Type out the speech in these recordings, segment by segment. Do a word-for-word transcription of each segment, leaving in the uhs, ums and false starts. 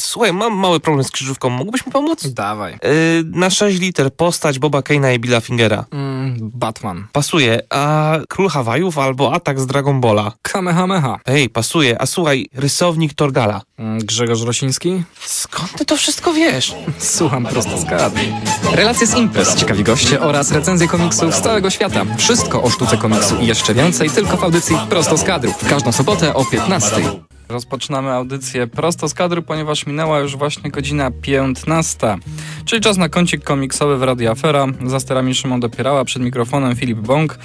Słuchaj, mam mały problem z krzyżówką. Mógłbyś mi pomóc? Dawaj. Yy, na sześć liter postać Boba Kane'a i Billa Fingera. Mm, Batman. Pasuje. A Król Hawajów albo Atak z Dragon Balla? Kamehameha. Ej, pasuje. A słuchaj, rysownik Torgala. Mm, Grzegorz Rosiński. Skąd ty to wszystko wiesz? Słucham prosto z karty. Relacje z imprez, ciekawi goście oraz recenzje komiksów z całego świata. Wszystko o sztuce komiksu i jeszcze więcej, tylko w audycji Prosto z kadru. W każdą sobotę o piętnastej. Rozpoczynamy audycję prosto z kadru, ponieważ minęła już właśnie godzina piętnasta, czyli czas na kącik komiksowy w Radio Afera. Za sterami Szymon Dopierała, przed mikrofonem Filip Bąk.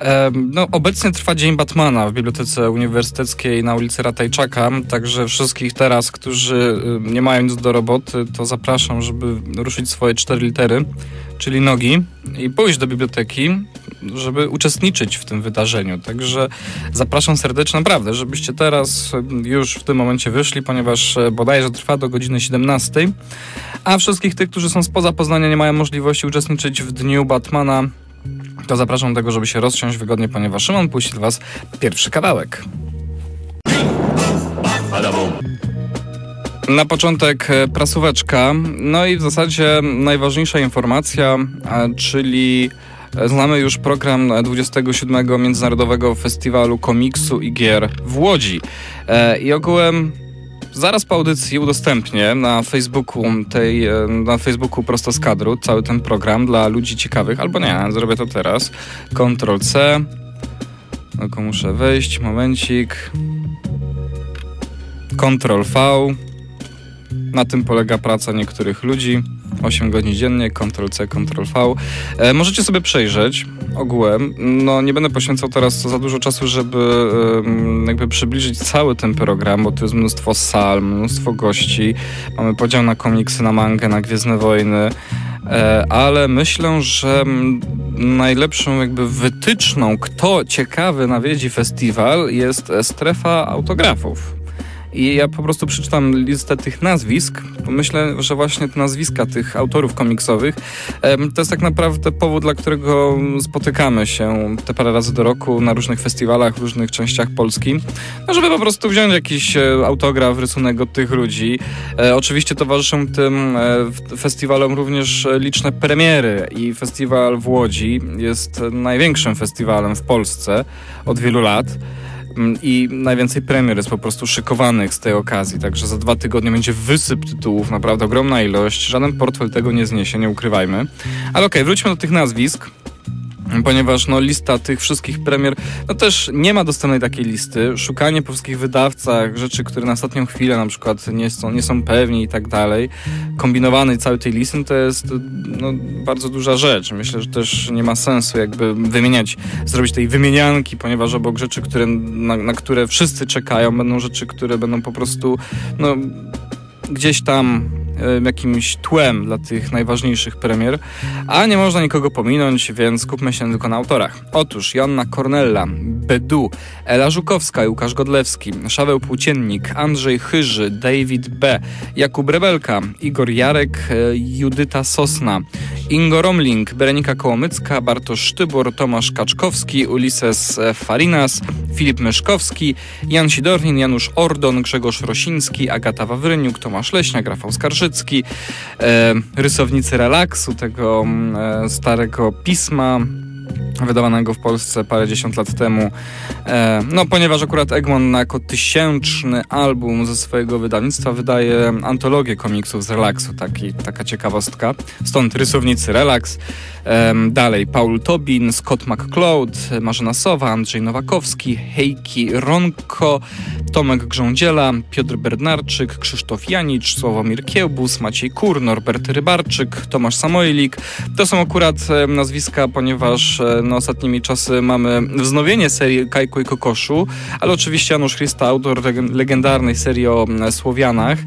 E, no, obecnie trwa Dzień Batmana w Bibliotece Uniwersyteckiej na ulicy Ratajczaka, także wszystkich teraz, którzy nie mają nic do roboty, to zapraszam, żeby ruszyć swoje cztery litery, czyli nogi, i pójść do biblioteki, żeby uczestniczyć w tym wydarzeniu. Także zapraszam serdecznie, naprawdę, żebyście teraz już w tym momencie wyszli, ponieważ bodajże trwa do godziny siedemnastej. A wszystkich tych, którzy są spoza Poznania, nie mają możliwości uczestniczyć w Dniu Batmana, to zapraszam do tego, żeby się rozsiąść wygodnie, ponieważ Szymon puści dla was pierwszy kawałek. Na początek prasóweczka, no i w zasadzie najważniejsza informacja, czyli znamy już program dwudziestego siódmego Międzynarodowego Festiwalu Komiksu i Gier w Łodzi. I ogółem zaraz po audycji udostępnię na Facebooku, tej, na Facebooku Prosto z kadru cały ten program dla ludzi ciekawych, albo nie, zrobię to teraz. kontrol C, tylko muszę wejść, momencik. kontrol V, na tym polega praca niektórych ludzi. osiem godzin dziennie, kontrol C, kontrol V. E, możecie sobie przejrzeć ogółem. No, nie będę poświęcał teraz za dużo czasu, żeby e, jakby przybliżyć cały ten program, bo tu jest mnóstwo sal, mnóstwo gości. Mamy podział na komiksy, na mangę, na Gwiezdne Wojny. E, ale myślę, że najlepszą jakby wytyczną, kto ciekawy nawiedzi festiwal, jest strefa autografów. I ja po prostu przeczytam listę tych nazwisk, bo myślę, że właśnie te nazwiska tych autorów komiksowych to jest tak naprawdę powód, dla którego spotykamy się te parę razy do roku na różnych festiwalach, w różnych częściach Polski, no żeby po prostu wziąć jakiś autograf, rysunek od tych ludzi. Oczywiście towarzyszą tym festiwalom również liczne premiery i festiwal w Łodzi jest największym festiwalem w Polsce od wielu lat. I najwięcej premier jest po prostu szykowanych z tej okazji, także za dwa tygodnie będzie wysyp tytułów, naprawdę ogromna ilość, żaden portfel tego nie zniesie, nie ukrywajmy. Ale okej, wróćmy do tych nazwisk, ponieważ no, lista tych wszystkich premier, no też nie ma dostępnej takiej listy, szukanie po wszystkich wydawcach rzeczy, które na ostatnią chwilę na przykład nie są, nie są pewni i tak dalej, kombinowanej całej tej listy, no to jest no, bardzo duża rzecz. Myślę, że też nie ma sensu jakby wymieniać, zrobić tej wymienianki, ponieważ obok rzeczy, które, na, na które wszyscy czekają, będą rzeczy, które będą po prostu no, gdzieś tam jakimś tłem dla tych najważniejszych premier, a nie można nikogo pominąć, więc skupmy się tylko na autorach. Otóż Joanna Kornella, Bedu, Ela Żukowska i Łukasz Godlewski, Szaweł Płóciennik, Andrzej Chyży, David B., Jakub Rebelka, Igor Jarek, Judyta Sosna, Ingo Romling, Berenika Kołomycka, Bartosz Sztybur, Tomasz Kaczkowski, Ulises Farinas, Filip Myszkowski, Jan Sidornin, Janusz Ordon, Grzegorz Rosiński, Agata Wawryniuk, Tomasz Leśniak, Rafał Skarżycki, E, rysownicy Relaksu, tego e, starego pisma wydawanego w Polsce parę dziesiąt lat temu. E, no, ponieważ akurat Egmont jako tysięczny album ze swojego wydawnictwa wydaje antologię komiksów z Relaksu, taki, taka ciekawostka. Stąd rysownicy Relaks. E, dalej Paul Tobin, Scott McCloud, Marzena Sowa, Andrzej Nowakowski, Heiki Ronko, Tomek Grządziela, Piotr Bernarczyk, Krzysztof Janicz, Sławomir Kiełbus, Maciej Kur, Norbert Rybarczyk, Tomasz Samojlik. To są akurat e, nazwiska, ponieważ e, no, ostatnimi czasy mamy wznowienie serii Kajku i Kokoszu, ale oczywiście Janusz Chrysta, autor legendarnej serii o Słowianach,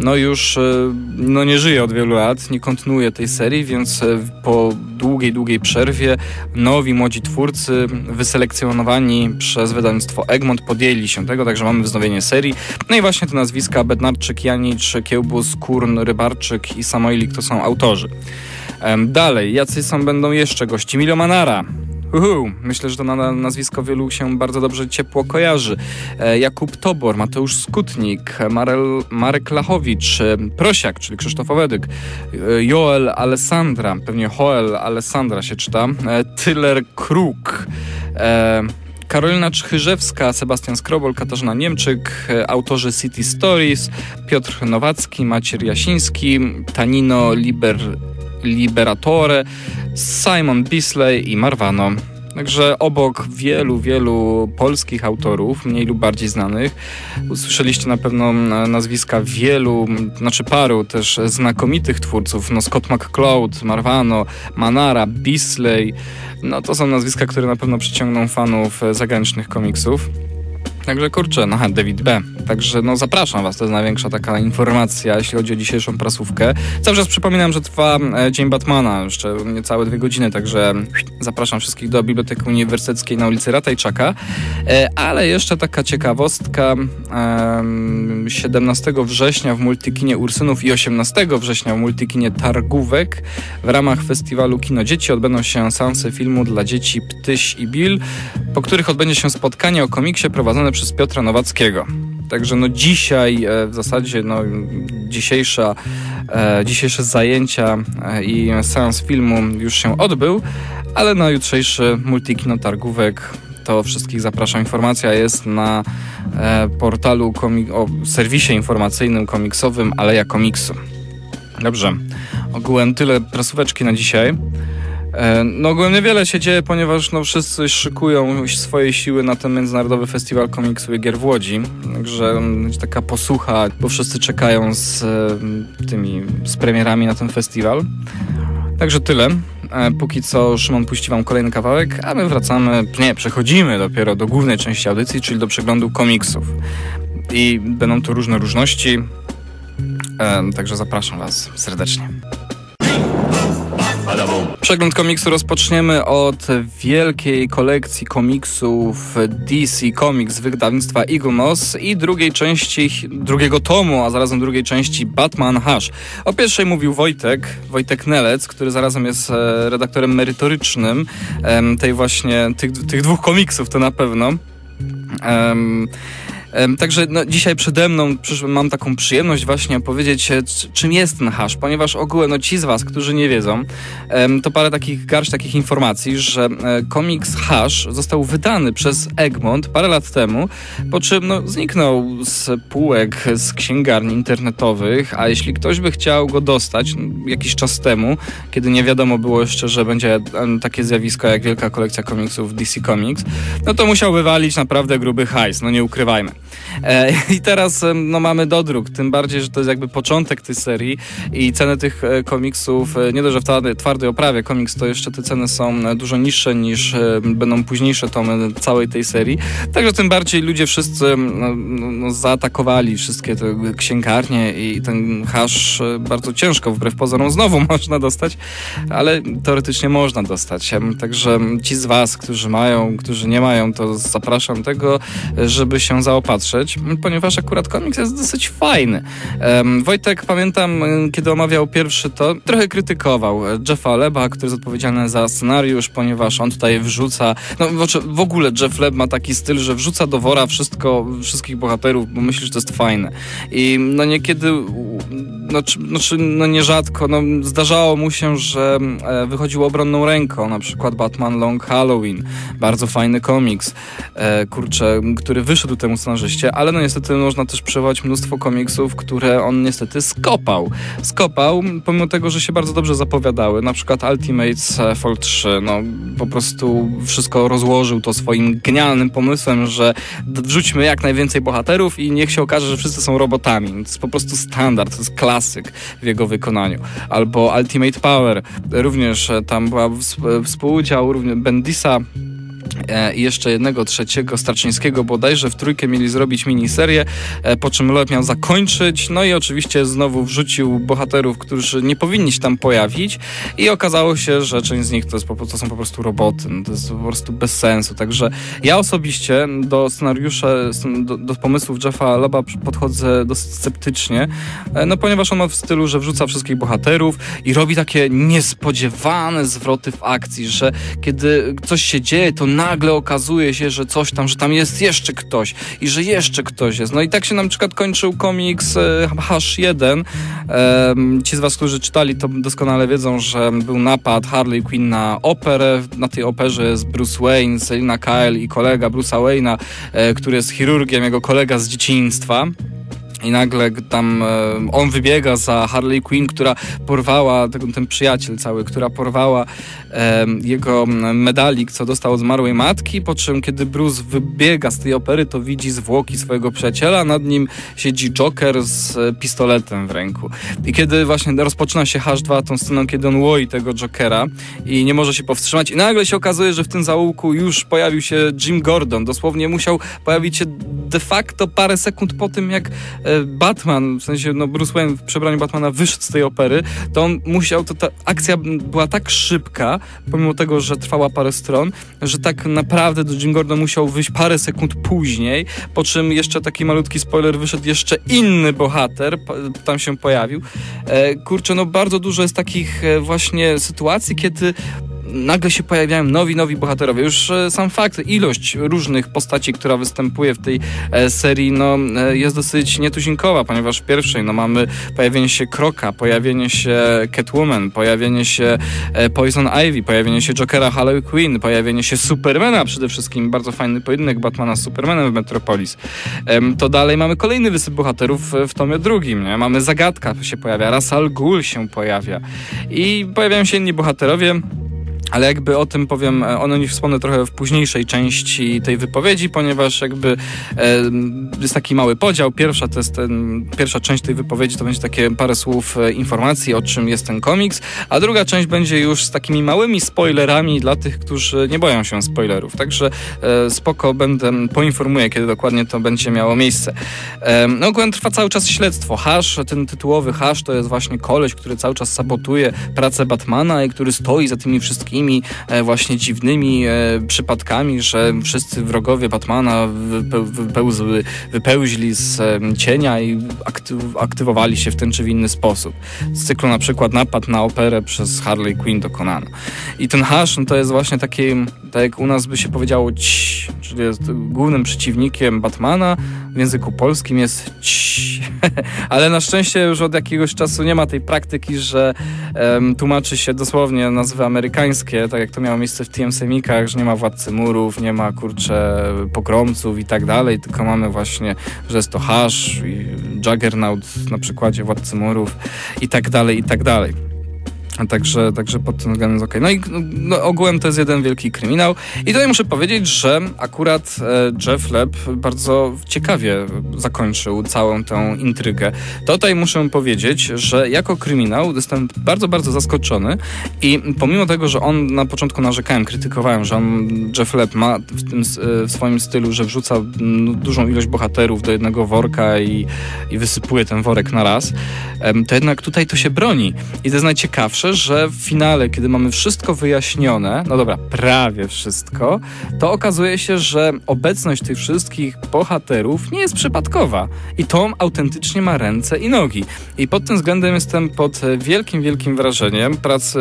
no już e, no, nie żyje od wielu lat, nie kontynuuje tej serii, więc e, po długiej, długiej przerwie nowi, młodzi twórcy wyselekcjonowani przez wydawnictwo Egmont podjęli się tego, także mamy wznowienie serii. No i właśnie te nazwiska Bednarczyk, Janicz, Kiełbus, Kurn, Rybarczyk i Samoilik to są autorzy. Dalej, jacy są będą jeszcze gości? Milomanara, Uhu, myślę, że to na nazwisko wielu się bardzo dobrze ciepło kojarzy. Jakub Tobor, Mateusz Skutnik, Marel, Marek Lachowicz, Prosiak, czyli Krzysztof Owedyk, Joel Alessandra, pewnie Joel Alessandra się czyta, Tyler Kruk, Karolina Czyżyewska, Sebastian Skrobol, Katarzyna Niemczyk, autorzy City Stories, Piotr Nowacki, Maciej Jasiński, Tanino Liber... Liberatore, Simon Bisley i Marvano. Także obok wielu, wielu polskich autorów, mniej lub bardziej znanych, usłyszeliście na pewno nazwiska wielu, znaczy paru też znakomitych twórców, no Scott McCloud, Marvano, Manara, Bisley, no to są nazwiska, które na pewno przyciągną fanów zagranicznych komiksów. Także kurczę, no David B. Także no zapraszam was, to jest największa taka informacja, jeśli chodzi o dzisiejszą prasówkę. Cały czas przypominam, że trwa Dzień Batmana, jeszcze niecałe dwie godziny, także zapraszam wszystkich do Biblioteki Uniwersyteckiej na ulicy Ratajczaka. Ale jeszcze taka ciekawostka, siedemnastego września w Multikinie Ursynów i osiemnastego września w Multikinie Targówek w ramach festiwalu Kino Dzieci odbędą się seanse filmu dla dzieci Ptyś i Bill, po których odbędzie się spotkanie o komiksie prowadzone przez Piotra Nowackiego. Także no dzisiaj w zasadzie no dzisiejsza, dzisiejsze zajęcia i seans filmu już się odbył, ale na jutrzejszy Multikino Targówek to wszystkich zapraszam. Informacja jest na portalu komik- o serwisie informacyjnym komiksowym Aleja Komiksu. Dobrze, ogółem tyle prasóweczki na dzisiaj. No ogólnie wiele się dzieje, ponieważ no, wszyscy szykują swoje siły na ten Międzynarodowy Festiwal Komiksu i Gier w Łodzi, także taka posłucha, bo wszyscy czekają z tymi z premierami na ten festiwal. Także tyle. Póki co Szymon puści wam kolejny kawałek, a my wracamy, nie, przechodzimy dopiero do głównej części audycji, czyli do przeglądu komiksów. I będą tu różne różności, także zapraszam was serdecznie. Przegląd komiksu rozpoczniemy od wielkiej kolekcji komiksów D C Comics wydawnictwa Eagle Moss i drugiej części, drugiego tomu, a zarazem drugiej części Batman Hush. O pierwszej mówił Wojtek, Wojtek Nelec, który zarazem jest redaktorem merytorycznym tej właśnie, tych, tych dwóch komiksów to na pewno. Um, Także no, dzisiaj przede mną mam taką przyjemność właśnie opowiedzieć, czym jest ten hash, ponieważ ogółem no, ci z was, którzy nie wiedzą, to parę takich garść takich informacji, że komiks Hash został wydany przez Egmont parę lat temu, po czym no, zniknął z półek, z księgarni internetowych, a jeśli ktoś by chciał go dostać jakiś czas temu, kiedy nie wiadomo było jeszcze, że będzie takie zjawisko jak wielka kolekcja komiksów D C Comics, no to musiałby walić naprawdę gruby hajs, no nie ukrywajmy. I teraz no, mamy dodruk, tym bardziej, że to jest jakby początek tej serii i ceny tych komiksów, nie dość, że w twardej oprawie komiks, to jeszcze te ceny są dużo niższe niż będą późniejsze tomy całej tej serii, także tym bardziej ludzie wszyscy no, no, zaatakowali wszystkie te księgarnie i ten hash bardzo ciężko, wbrew pozorom znowu można dostać, ale teoretycznie można dostać, także ci z was, którzy mają, którzy nie mają, to zapraszam tego, żeby się zaopatrzyć, patrzeć, ponieważ akurat komiks jest dosyć fajny. Um, Wojtek, pamiętam, kiedy omawiał pierwszy to, trochę krytykował Jeffa Leba, który jest odpowiedzialny za scenariusz, ponieważ on tutaj wrzuca, no w ogóle Jeff Leb ma taki styl, że wrzuca do wora wszystko, wszystkich bohaterów, bo myśli, że to jest fajne. I no niekiedy, no, czy, no, czy, no nierzadko, no zdarzało mu się, że e, wychodził obronną ręką, na przykład Batman Long Halloween, bardzo fajny komiks, e, kurczę, który wyszedł temu scenariuszowi, ale no niestety można też przywołać mnóstwo komiksów, które on niestety skopał. Skopał, pomimo tego, że się bardzo dobrze zapowiadały, na przykład Ultimates Fall trzy, no po prostu wszystko rozłożył to swoim genialnym pomysłem, że wrzućmy jak najwięcej bohaterów i niech się okaże, że wszyscy są robotami. To jest po prostu standard, to jest klasyk w jego wykonaniu. Albo Ultimate Power, również tam był współudział Bendisa e, i jeszcze jednego trzeciego Starczyńskiego bodajże. W trójkę mieli zrobić miniserię, e, po czym Loeb miał zakończyć. No i oczywiście znowu wrzucił bohaterów, którzy nie powinni się tam pojawić i okazało się, że część z nich to, jest, to są po prostu roboty. No to jest po prostu bez sensu. Także ja osobiście do scenariusza, do, do pomysłów Jeffa Loeba podchodzę dosyć sceptycznie, e, no ponieważ on ma w stylu, że wrzuca wszystkich bohaterów i robi takie niespodziewane zwroty w akcji, że kiedy coś się dzieje, to nagle okazuje się, że coś tam, że tam jest jeszcze ktoś i że jeszcze ktoś jest. No i tak się na przykład kończył komiks e, H jeden. E, ci z was, którzy czytali, to doskonale wiedzą, że był napad Harley Quinn na operę. Na tej operze jest Bruce Wayne, Selina Kyle i kolega Bruce'a Wayne'a, e, który jest chirurgiem, jego kolega z dzieciństwa. I nagle tam e, on wybiega za Harley Quinn, która porwała, ten, ten przyjaciel cały, która porwała e, jego medalik, co dostał od zmarłej matki, po czym kiedy Bruce wybiega z tej opery, to widzi zwłoki swojego przyjaciela, nad nim siedzi Joker z e, pistoletem w ręku. I kiedy właśnie rozpoczyna się H dwa tą sceną, kiedy on łoi tego Jokera i nie może się powstrzymać i nagle się okazuje, że w tym zaułku już pojawił się Jim Gordon. Dosłownie musiał pojawić się de facto parę sekund po tym, jak Batman, w sensie no Bruce Wayne w przebraniu Batmana wyszedł z tej opery, to on musiał, to ta akcja była tak szybka, pomimo tego, że trwała parę stron, że tak naprawdę do Jim Gordon musiał wyjść parę sekund później, po czym jeszcze taki malutki spoiler, wyszedł jeszcze inny bohater, tam się pojawił. Kurczę, no bardzo dużo jest takich właśnie sytuacji, kiedy nagle się pojawiają nowi, nowi bohaterowie. Już sam fakt, ilość różnych postaci, która występuje w tej e, serii, no, e, jest dosyć nietuzinkowa, ponieważ w pierwszej no, mamy pojawienie się Kroka, pojawienie się Catwoman, pojawienie się e, Poison Ivy, pojawienie się Jokera Harley Quinn, pojawienie się Supermana przede wszystkim, bardzo fajny pojedynek Batmana z Supermanem w Metropolis. E, to dalej mamy kolejny wysyp bohaterów w tomie drugim, nie? Mamy Zagadka się pojawia, Ra's al Ghul się pojawia i pojawiają się inni bohaterowie. Ale jakby o tym powiem, o nich wspomnę trochę w późniejszej części tej wypowiedzi, ponieważ jakby e, jest taki mały podział. Pierwsza to jest ten, pierwsza część tej wypowiedzi to będzie takie parę słów e, informacji, o czym jest ten komiks, a druga część będzie już z takimi małymi spoilerami dla tych, którzy nie boją się spoilerów. Także e, spoko, będę poinformuję, kiedy dokładnie to będzie miało miejsce. E, no ogólnie trwa cały czas śledztwo. Hash, ten tytułowy Hash to jest właśnie koleś, który cały czas sabotuje pracę Batmana i który stoi za tymi wszystkimi właśnie dziwnymi e, przypadkami, że wszyscy wrogowie Batmana wype, wypełzły, wypełźli z e, cienia i aktyw, aktywowali się w ten czy w inny sposób. Z cyklu na przykład napad na operę przez Harley Quinn dokonano. I ten Hash no, to jest właśnie taki, tak jak u nas by się powiedziało ć, czyli jest głównym przeciwnikiem Batmana, w języku polskim jest ć. Ale na szczęście już od jakiegoś czasu nie ma tej praktyki, że e, tłumaczy się dosłownie nazwy amerykańskie, tak jak to miało miejsce w T M Semikach, że nie ma Władcy Murów, nie ma kurcze pogromców i tak dalej, tylko mamy właśnie, że jest to Hash i Juggernaut na przykładzie Władcy Murów i tak dalej, i tak dalej. Także, także pod tym względem jest okej. Okay. No i no, ogółem to jest jeden wielki kryminał. I tutaj muszę powiedzieć, że akurat e, Jeff Loeb bardzo ciekawie zakończył całą tę intrygę. Tutaj muszę powiedzieć, że jako kryminał jestem bardzo, bardzo zaskoczony i pomimo tego, że on na początku narzekałem, krytykowałem, że on, Jeff Loeb ma w, tym, w swoim stylu, że wrzuca no, dużą ilość bohaterów do jednego worka i, i wysypuje ten worek na raz, e, to jednak tutaj to się broni. I to jest najciekawsze, że w finale, kiedy mamy wszystko wyjaśnione, no dobra, prawie wszystko, to okazuje się, że obecność tych wszystkich bohaterów nie jest przypadkowa. I Tom autentycznie ma ręce i nogi. I pod tym względem jestem pod wielkim, wielkim wrażeniem pracy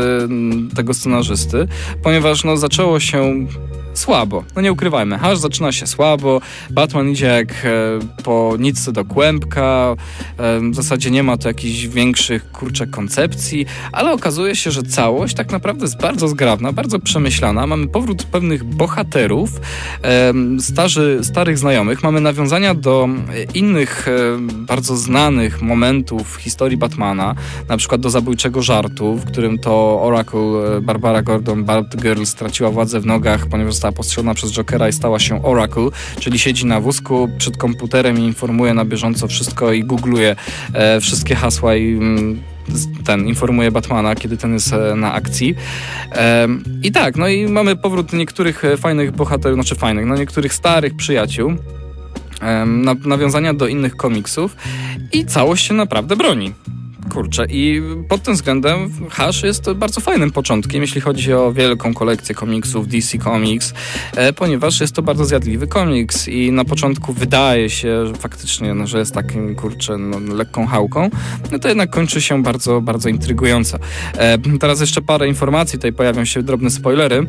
tego scenarzysty, ponieważ no, zaczęło się słabo. No nie ukrywajmy, Hash zaczyna się słabo, Batman idzie jak e, po nitce do kłębka, e, w zasadzie nie ma tu jakichś większych, kurczę, koncepcji, ale okazuje się, że całość tak naprawdę jest bardzo zgrabna, bardzo przemyślana. Mamy powrót pewnych bohaterów, e, starzy, starych znajomych, mamy nawiązania do innych e, bardzo znanych momentów historii Batmana, na przykład do zabójczego żartu, w którym to Oracle, Barbara Gordon, Batgirl straciła władzę w nogach, ponieważ została postrzelona przez Jokera i stała się Oracle, czyli siedzi na wózku przed komputerem i informuje na bieżąco wszystko i googluje e, wszystkie hasła i mm, ten informuje Batmana, kiedy ten jest na akcji. I tak, no i mamy powrót niektórych fajnych bohaterów, znaczy fajnych, no niektórych starych przyjaciół, nawiązania do innych komiksów i całość się naprawdę broni. Kurczę, i pod tym względem Hush jest bardzo fajnym początkiem, jeśli chodzi o wielką kolekcję komiksów D C Comics, ponieważ jest to bardzo zjadliwy komiks i na początku wydaje się że faktycznie, no, że jest takim, kurczę, no, lekką chałką, no to jednak kończy się bardzo, bardzo intrygująco. Teraz jeszcze parę informacji, tutaj pojawią się drobne spoilery.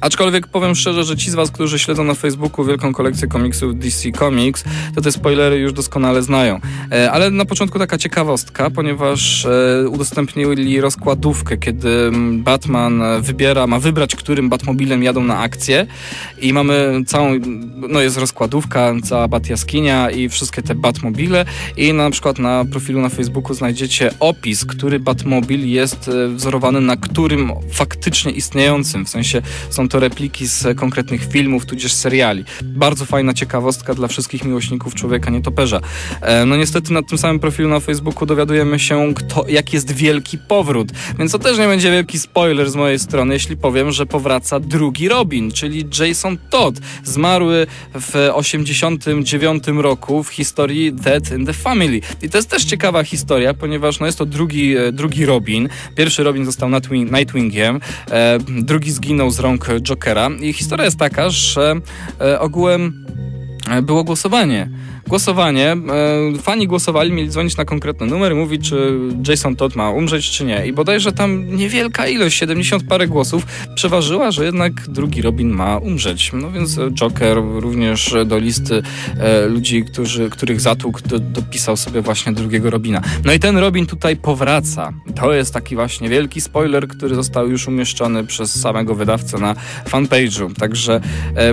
Aczkolwiek powiem szczerze, że ci z was, którzy śledzą na Facebooku wielką kolekcję komiksów D C Comics, to te spoilery już doskonale znają. Ale na początku taka ciekawostka, ponieważ udostępnili rozkładówkę, kiedy Batman wybiera, ma wybrać, którym Batmobilem jadą na akcję i mamy całą, no jest rozkładówka, cała Batjaskinia i wszystkie te Batmobile i na przykład na profilu na Facebooku znajdziecie opis, który Batmobil jest wzorowany na którym faktycznie istniejącym, w sensie są to repliki z konkretnych filmów, tudzież seriali. Bardzo fajna ciekawostka dla wszystkich miłośników Człowieka Nietoperza. No niestety na tym samym profilu na Facebooku dowiadujemy się, kto, jak jest wielki powrót. Więc to też nie będzie wielki spoiler z mojej strony, jeśli powiem, że powraca drugi Robin, czyli Jason Todd, zmarły w osiemdziesiątym dziewiątym roku w historii Death in the Family. I to jest też ciekawa historia, ponieważ no, jest to drugi, drugi Robin. Pierwszy Robin został Nightwingiem, drugi zginął z rąk Jokera i historia jest taka, że ogółem było głosowanie. Głosowanie, fani głosowali, mieli dzwonić na konkretny numer i mówić, czy Jason Todd ma umrzeć, czy nie. I bodajże tam niewielka ilość, siedemdziesiąt parę głosów, przeważyła, że jednak drugi Robin ma umrzeć. No więc Joker również do listy ludzi, którzy, których zatłukł, do, dopisał sobie właśnie drugiego Robina. No i ten Robin tutaj powraca. To jest taki właśnie wielki spoiler, który został już umieszczony przez samego wydawcę na fanpage'u. Także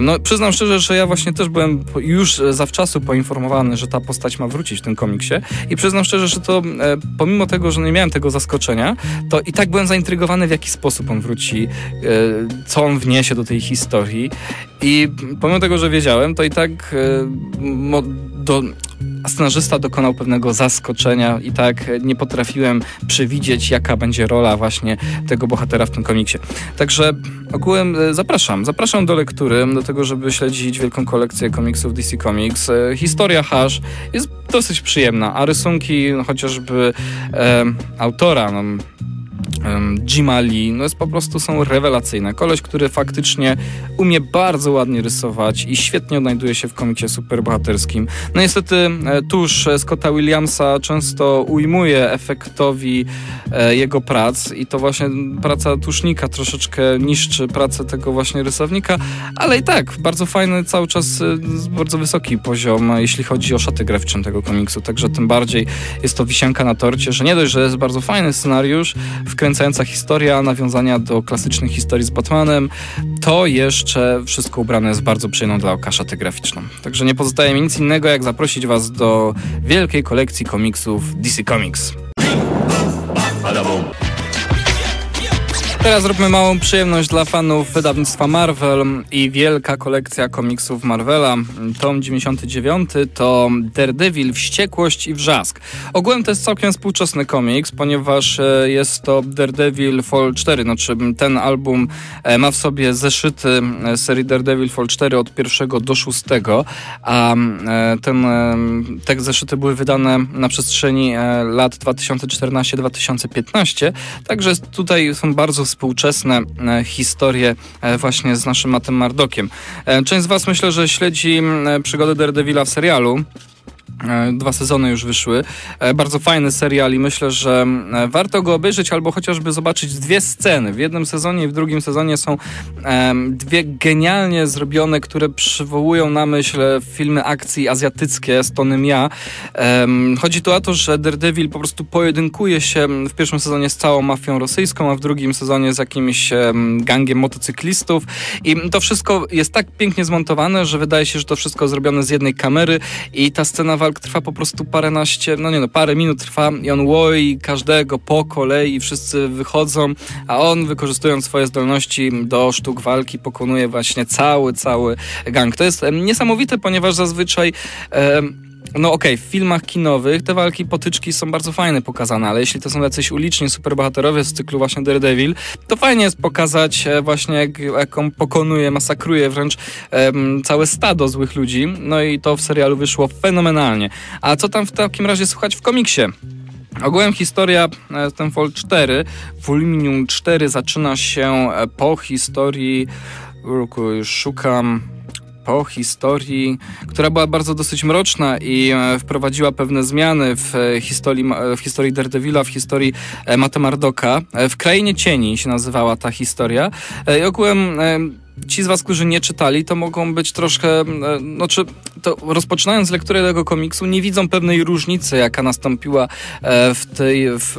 no, przyznam szczerze, że ja właśnie też byłem już zawczasu poinformowany, że ta postać ma wrócić w tym komiksie i przyznam szczerze, że to e, pomimo tego, że nie miałem tego zaskoczenia, to i tak byłem zaintrygowany, w jaki sposób on wróci, e, co on wniesie do tej historii i pomimo tego, że wiedziałem, to i tak e, mo, do, scenarzysta dokonał pewnego zaskoczenia i tak nie potrafiłem przewidzieć, jaka będzie rola właśnie tego bohatera w tym komiksie. Także ogółem zapraszam. Zapraszam do lektury, do tego, żeby śledzić wielką kolekcję komiksów D C Comics. Historia Hush jest dosyć przyjemna, a rysunki no, chociażby e, autora, no, Jima Lee, no jest po prostu, są rewelacyjne. Koleś, który faktycznie umie bardzo ładnie rysować i świetnie odnajduje się w komiksie superbohaterskim. No niestety tusz Scotta Williamsa często ujmuje efektowi e, jego prac i to właśnie praca tusznika troszeczkę niszczy pracę tego właśnie rysownika, ale i tak bardzo fajny, cały czas bardzo wysoki poziom, jeśli chodzi o szaty graficzne tego komiksu, także tym bardziej jest to wisienka na torcie, że nie dość, że jest bardzo fajny scenariusz, wkręcająca historia, nawiązania do klasycznych historii z Batmanem, to jeszcze wszystko ubrane jest bardzo przyjemną dla oka szatę graficzną. Także nie pozostaje mi nic innego, jak zaprosić was do wielkiej kolekcji komiksów D C Comics. Teraz zróbmy małą przyjemność dla fanów wydawnictwa Marvel i wielka kolekcja komiksów Marvela. Tom dziewięćdziesiąty dziewiąty to Daredevil, Wściekłość i Wrzask. Ogółem to jest całkiem współczesny komiks, ponieważ jest to Daredevil Fall cztery. Znaczy ten album ma w sobie zeszyty serii Daredevil Fall cztery od pierwszego do szóstego, a ten, te zeszyty były wydane na przestrzeni lat dwa tysiące czternasty do dwa tysiące piętnasty, także tutaj są bardzo współczesne historie właśnie z naszym Mattem Murdokiem. Część z was myślę, że śledzi przygody Daredevila w serialu. Dwa sezony już wyszły. Bardzo fajny serial i myślę, że warto go obejrzeć albo chociażby zobaczyć dwie sceny. W jednym sezonie i w drugim sezonie są dwie genialnie zrobione, które przywołują na myśl filmy akcji azjatyckie z Tonym Ja. Chodzi tu o to, że Daredevil po prostu pojedynkuje się w pierwszym sezonie z całą mafią rosyjską, a w drugim sezonie z jakimś gangiem motocyklistów i to wszystko jest tak pięknie zmontowane, że wydaje się, że to wszystko zrobione z jednej kamery i ta scena walk trwa po prostu paręnaście, no nie no, parę minut trwa i on łoi każdego po kolei, wszyscy wychodzą, a on wykorzystując swoje zdolności do sztuk walki pokonuje właśnie cały, cały gang. To jest niesamowite, ponieważ zazwyczaj... E, No okej, okay, w filmach kinowych te walki, potyczki są bardzo fajne pokazane, ale jeśli to są jacyś uliczni superbohaterowie z cyklu właśnie Daredevil, to fajnie jest pokazać właśnie jak, jak on pokonuje, masakruje wręcz um, całe stado złych ludzi. No i to w serialu wyszło fenomenalnie. A co tam w takim razie słychać w komiksie? Ogółem historia Titanfall cztery, Voluminium cztery zaczyna się po historii, szukam, po historii, która była bardzo dosyć mroczna i wprowadziła pewne zmiany w historii, w historii Daredevila, w historii Matthew Murdocha. W Krainie Cieni się nazywała ta historia. I ogółem ci z was, którzy nie czytali, to mogą być troszkę, no czy to rozpoczynając lekturę tego komiksu, nie widzą pewnej różnicy, jaka nastąpiła w tej... W,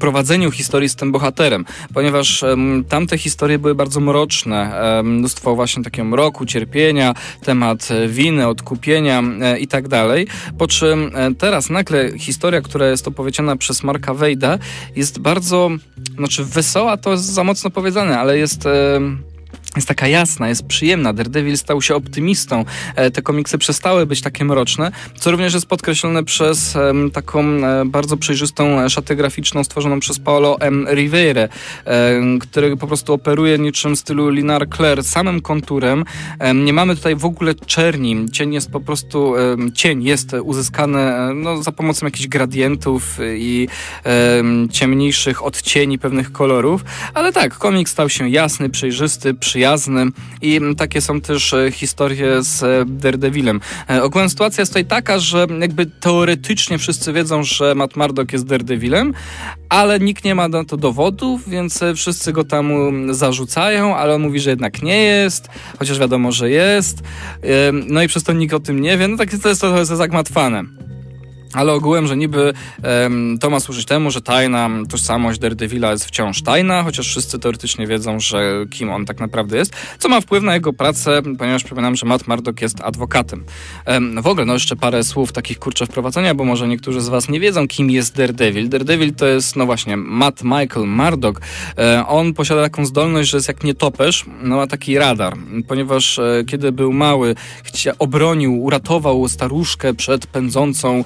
prowadzeniu historii z tym bohaterem, ponieważ um, tamte historie były bardzo mroczne, um, mnóstwo właśnie takiego mroku, cierpienia, temat winy, odkupienia e, i tak dalej, po czym e, teraz nagle historia, która jest opowiedziana przez Marka Waida, jest bardzo, znaczy wesoła to jest za mocno powiedziane, ale jest... E, Jest taka jasna, jest przyjemna. Daredevil stał się optymistą. Te komiksy przestały być takie mroczne, co również jest podkreślone przez taką bardzo przejrzystą szatę graficzną stworzoną przez Paolo M. Rivera, który po prostu operuje niczym w stylu Linear Claire, samym konturem. Nie mamy tutaj w ogóle czerni. Cień jest po prostu, cień jest uzyskany no, za pomocą jakichś gradientów i ciemniejszych odcieni pewnych kolorów, ale tak, komiks stał się jasny, przejrzysty, przyjemny, jasny. I takie są też historie z Daredevilem. Ogólna sytuacja jest tutaj taka, że jakby teoretycznie wszyscy wiedzą, że Matt Murdock jest Daredevilem, ale nikt nie ma na to dowodów, więc wszyscy go tam zarzucają, ale on mówi, że jednak nie jest, chociaż wiadomo, że jest. No i przez to nikt o tym nie wie. No tak to jest trochę zagmatwane. Ale ogółem, że niby um, to ma służyć temu, że tajna tożsamość Daredevila jest wciąż tajna, chociaż wszyscy teoretycznie wiedzą, że kim on tak naprawdę jest, co ma wpływ na jego pracę, ponieważ przypominam, że Matt Murdock jest adwokatem. Um, w ogóle, no jeszcze parę słów takich kurczę wprowadzenia, bo może niektórzy z was nie wiedzą, kim jest Daredevil. Daredevil to jest, no właśnie, Matt Michael Murdock. E, on posiada taką zdolność, że jest jak nietoperz, no ma taki radar, ponieważ e, kiedy był mały, chcia, obronił, uratował staruszkę przed pędzącą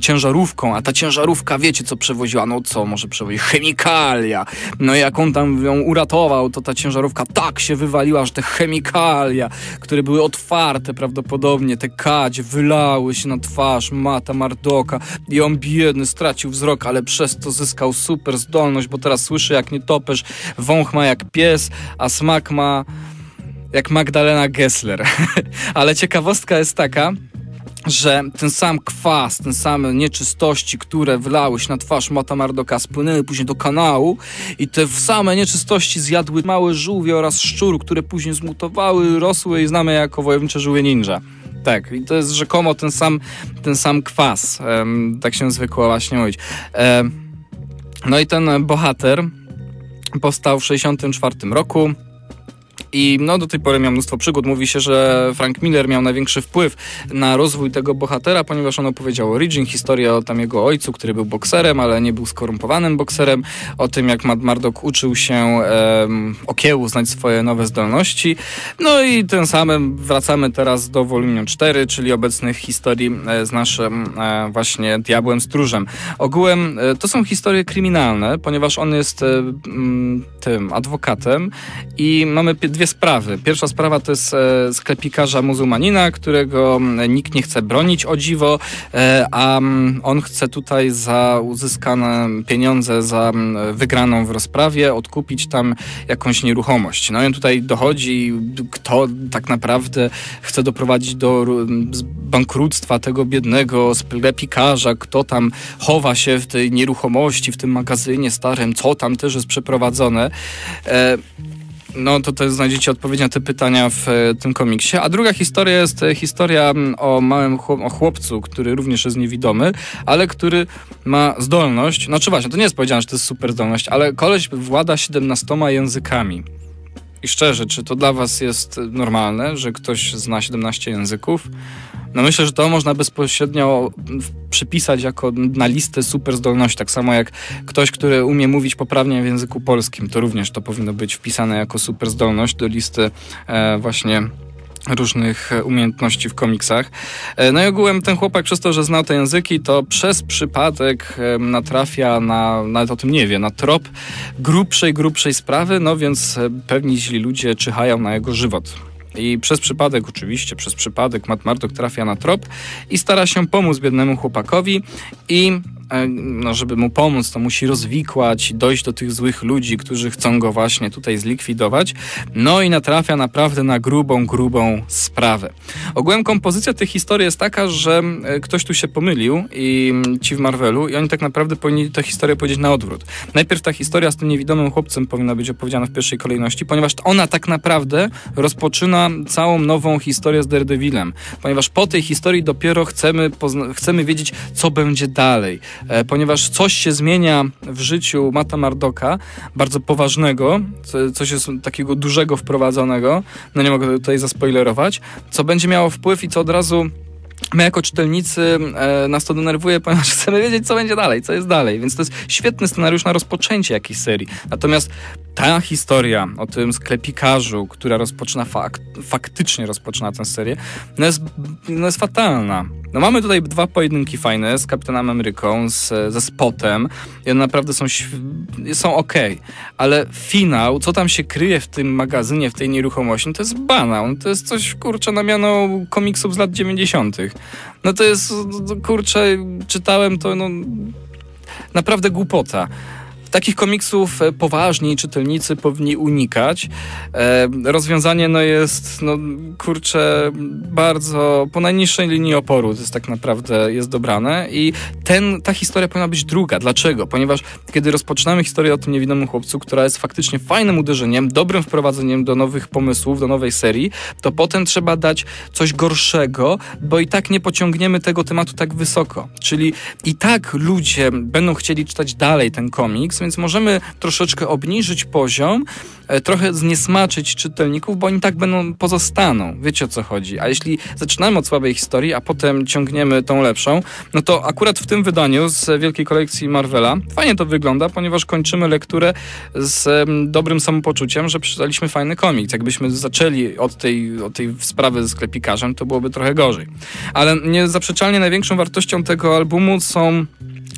ciężarówką, a ta ciężarówka, wiecie co przewoziła? No co może przewozić? Chemikalia! No i jak on tam ją uratował, to ta ciężarówka tak się wywaliła, że te chemikalia, które były otwarte prawdopodobnie, te kadzie wylały się na twarz Matta Murdocka i on biedny stracił wzrok, ale przez to zyskał super zdolność, bo teraz słyszy jak nietoperz, wąch ma jak pies, a smak ma jak Magdalena Gessler. Ale ciekawostka jest taka, że ten sam kwas, ten same nieczystości, które wylały się na twarz Matta Murdocka, spłynęły później do kanału i te same nieczystości zjadły małe żółwie oraz szczur, które później zmutowały, rosły i znamy jako wojownicze żółwie ninja. Tak, i to jest rzekomo ten sam, ten sam kwas, ehm, tak się zwykło właśnie mówić. Ehm, no i ten bohater powstał w tysiąc dziewięćset sześćdziesiątym czwartym roku. I no, do tej pory miał mnóstwo przygód. Mówi się, że Frank Miller miał największy wpływ na rozwój tego bohatera, ponieważ on opowiedział origin, historię o tam jego ojcu, który był bokserem, ale nie był skorumpowanym bokserem, o tym jak Matt Murdock uczył się e, okiełu, znać swoje nowe zdolności. No i tym samym wracamy teraz do Volume cztery, czyli obecnych historii z naszym e, właśnie Diabłem Stróżem. Ogółem e, to są historie kryminalne, ponieważ on jest e, m, tym adwokatem i mamy dwie sprawy. Pierwsza sprawa to jest e, sklepikarza muzułmanina, którego nikt nie chce bronić, o dziwo, e, a on chce tutaj za uzyskane pieniądze, za wygraną w rozprawie odkupić tam jakąś nieruchomość. No i on tutaj dochodzi, kto tak naprawdę chce doprowadzić do bankructwa tego biednego sklepikarza, kto tam chowa się w tej nieruchomości, w tym magazynie starym, co tam też jest przeprowadzone. E, No to też znajdziecie odpowiedzi na te pytania w tym komiksie. A druga historia jest historia o małym chłopcu, który również jest niewidomy, ale który ma zdolność, znaczy właśnie, to nie jest powiedziane, że to jest super zdolność, ale koleś włada siedemnastoma językami. I szczerze, czy to dla was jest normalne, że ktoś zna siedemnaście języków? No myślę, że to można bezpośrednio przypisać jako na listę super zdolności, tak samo jak ktoś, który umie mówić poprawnie w języku polskim, to również to powinno być wpisane jako super zdolność do listy e, właśnie różnych umiejętności w komiksach. No i ogółem ten chłopak przez to, że znał te języki, to przez przypadek natrafia na, nawet o tym nie wie, na trop grubszej, grubszej sprawy, no więc pewni źli ludzie czyhają na jego żywot. I przez przypadek, oczywiście, przez przypadek Matt Murdock trafia na trop i stara się pomóc biednemu chłopakowi i no, żeby mu pomóc, to musi rozwikłać, dojść do tych złych ludzi, którzy chcą go właśnie tutaj zlikwidować. No i natrafia naprawdę na grubą, grubą sprawę. Ogółem kompozycja tej historii jest taka, że ktoś tu się pomylił i ci w Marvelu i oni tak naprawdę powinni tę historię powiedzieć na odwrót. Najpierw ta historia z tym niewidomym chłopcem powinna być opowiedziana w pierwszej kolejności, ponieważ ona tak naprawdę rozpoczyna całą nową historię z Daredevilem. Ponieważ po tej historii dopiero chcemy, pozna- chcemy wiedzieć, co będzie dalej. Ponieważ coś się zmienia w życiu Matta Murdocka, bardzo poważnego, coś jest takiego dużego wprowadzonego, no nie mogę tutaj zaspoilerować, co będzie miało wpływ i co od razu my jako czytelnicy e, nas to denerwuje, ponieważ chcemy wiedzieć, co będzie dalej, co jest dalej, więc to jest świetny scenariusz na rozpoczęcie jakiejś serii. Natomiast ta historia o tym sklepikarzu, która rozpoczyna fakt, faktycznie rozpoczyna tę serię, no jest, no jest fatalna. No mamy tutaj dwa pojedynki fajne z Kapitanem Ameryką, z, ze Spotem i one naprawdę są, są okej, okay. Ale finał, co tam się kryje w tym magazynie, w tej nieruchomości, no to jest banał, to jest coś, kurczę, na miano komiksów z lat dziewięćdziesiątych. No to jest, kurczę, czytałem to, no naprawdę głupota. Takich komiksów poważni czytelnicy powinni unikać. E, rozwiązanie no jest, no kurczę, bardzo po najniższej linii oporu to jest tak naprawdę jest dobrane i ten, ta historia powinna być druga. Dlaczego? Ponieważ kiedy rozpoczynamy historię o tym niewidomym chłopcu, która jest faktycznie fajnym uderzeniem, dobrym wprowadzeniem do nowych pomysłów, do nowej serii, to potem trzeba dać coś gorszego, bo i tak nie pociągniemy tego tematu tak wysoko. Czyli i tak ludzie będą chcieli czytać dalej ten komiks, więc możemy troszeczkę obniżyć poziom, trochę zniesmaczyć czytelników, bo oni tak będą pozostaną. Wiecie, o co chodzi. A jeśli zaczynamy od słabej historii, a potem ciągniemy tą lepszą, no to akurat w tym wydaniu z wielkiej kolekcji Marvela fajnie to wygląda, ponieważ kończymy lekturę z dobrym samopoczuciem, że przeczytaliśmy fajny komiks. Jakbyśmy zaczęli od tej, od tej sprawy ze sklepikarzem, to byłoby trochę gorzej. Ale niezaprzeczalnie największą wartością tego albumu są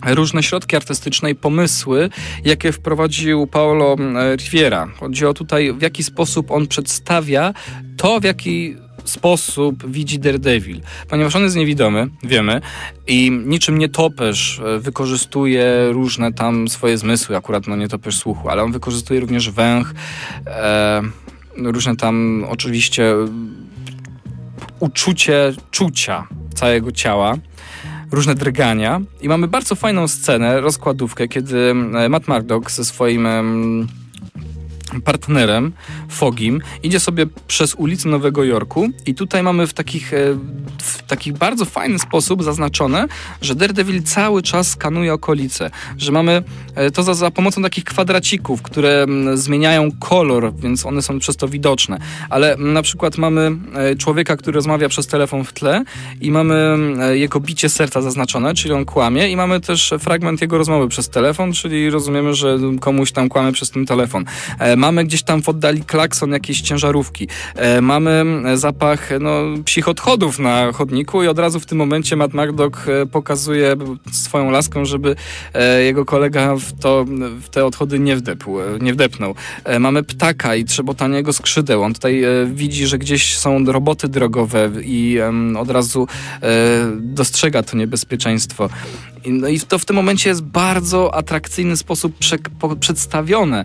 różne środki artystyczne i pomysły, jakie wprowadził Paulo Riviera. Chodzi o tutaj, w jaki sposób on przedstawia to, w jaki sposób widzi Daredevil. Ponieważ on jest niewidomy, wiemy, i niczym nietoperz wykorzystuje różne tam swoje zmysły, akurat no nietoperz słuchu, ale on wykorzystuje również węch, e, różne tam oczywiście uczucie czucia całego ciała, różne drgania i mamy bardzo fajną scenę, rozkładówkę, kiedy Matt Murdock ze swoim partnerem Fogim idzie sobie przez ulicę Nowego Jorku i tutaj mamy w takich, w taki bardzo fajny sposób zaznaczone, że Daredevil cały czas skanuje okolice, że mamy to za, za pomocą takich kwadracików, które zmieniają kolor, więc one są przez to widoczne, ale na przykład mamy człowieka, który rozmawia przez telefon w tle i mamy jego bicie serca zaznaczone, czyli on kłamie i mamy też fragment jego rozmowy przez telefon, czyli rozumiemy, że komuś tam kłamie przez ten telefon. Mamy gdzieś tam w oddali klakson jakiejś ciężarówki. E, mamy zapach no, psich odchodów na chodniku i od razu w tym momencie Matt Murdock pokazuje swoją laską, żeby e, jego kolega w, to, w te odchody nie, wdepł, nie wdepnął. E, mamy ptaka i trzebotanie jego skrzydeł. On tutaj e, widzi, że gdzieś są roboty drogowe i e, od razu e, dostrzega to niebezpieczeństwo. I, no i to w tym momencie jest bardzo atrakcyjny sposób prze, po, przedstawione.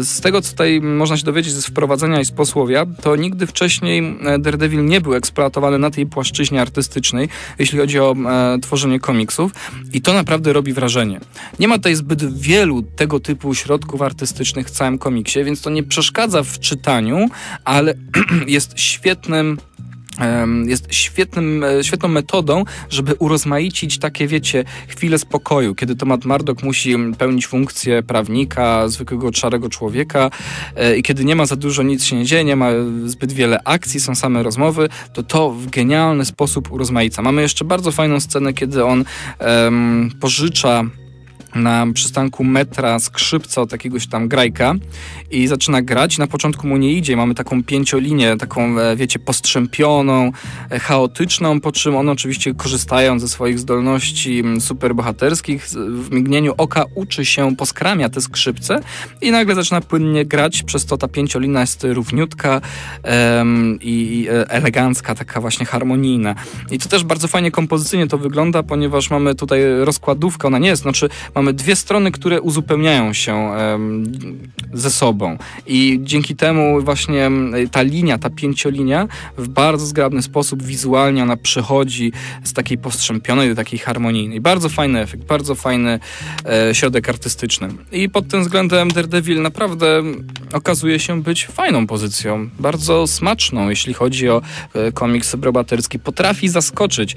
Z tego, co tutaj można się dowiedzieć z wprowadzenia i z posłowia, to nigdy wcześniej Daredevil nie był eksploatowany na tej płaszczyźnie artystycznej, jeśli chodzi o e, tworzenie komiksów i to naprawdę robi wrażenie. Nie ma tutaj zbyt wielu tego typu środków artystycznych w całym komiksie, więc to nie przeszkadza w czytaniu, ale jest świetnym jest świetnym, świetną metodą, żeby urozmaicić takie, wiecie, chwile spokoju, kiedy to Matt Murdock musi pełnić funkcję prawnika, zwykłego, szarego człowieka i kiedy nie ma za dużo, nic się nie dzieje, nie ma zbyt wiele akcji, są same rozmowy, to to w genialny sposób urozmaica. Mamy jeszcze bardzo fajną scenę, kiedy on um, pożycza na przystanku metra skrzypca od jakiegoś tam grajka i zaczyna grać. Na początku mu nie idzie. Mamy taką pięciolinię, taką, wiecie, postrzępioną, chaotyczną, po czym on oczywiście, korzystając ze swoich zdolności superbohaterskich, w mgnieniu oka uczy się, poskramia te skrzypce i nagle zaczyna płynnie grać, przez to ta pięciolina jest równiutka um, i elegancka, taka właśnie harmonijna. I to też bardzo fajnie kompozycyjnie to wygląda, ponieważ mamy tutaj rozkładówkę, ona nie jest, znaczy mamy dwie strony, które uzupełniają się ze sobą i dzięki temu właśnie ta linia, ta pięciolinia w bardzo zgrabny sposób wizualnie ona przechodzi z takiej postrzępionej do takiej harmonijnej. Bardzo fajny efekt, bardzo fajny środek artystyczny i pod tym względem Daredevil naprawdę okazuje się być fajną pozycją, bardzo smaczną, jeśli chodzi o komiks superbohaterski. Potrafi zaskoczyć,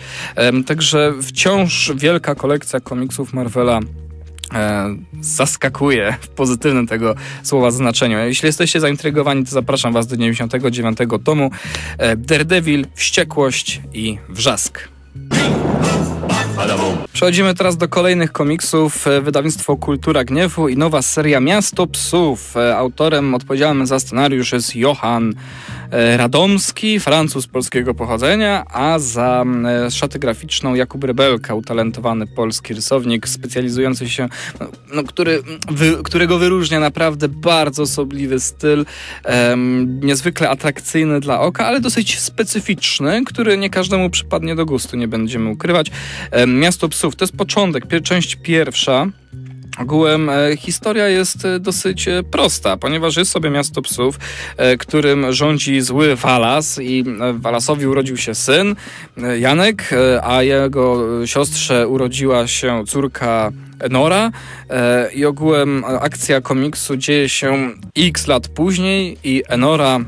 także wciąż wielka kolekcja komiksów Marvela zaskakuje w pozytywnym tego słowa znaczeniu. Jeśli jesteście zaintrygowani, to zapraszam was do dziewięćdziesiątego dziewiątego tomu. Daredevil, Wściekłość i Wrzask. Przechodzimy teraz do kolejnych komiksów. Wydawnictwo Kultura Gniewu i nowa seria Miasto Psów. Autorem odpowiedzialnym za scenariusz jest Johan Radomski, Francuz polskiego pochodzenia, a za szatę graficzną Jakub Rebelka, utalentowany polski rysownik specjalizujący się, no, który, wy, którego wyróżnia naprawdę bardzo osobliwy styl, um, niezwykle atrakcyjny dla oka, ale dosyć specyficzny, który nie każdemu przypadnie do gustu, nie będziemy ukrywać. Um, Miasto Psów to jest początek, pier- część pierwsza. Ogółem e, historia jest dosyć e, prosta, ponieważ jest sobie miasto psów, e, którym rządzi zły Walas i e, Walasowi urodził się syn e, Janek, e, a jego siostrze urodziła się córka Nora e, i ogółem akcja komiksu dzieje się x lat później i Enora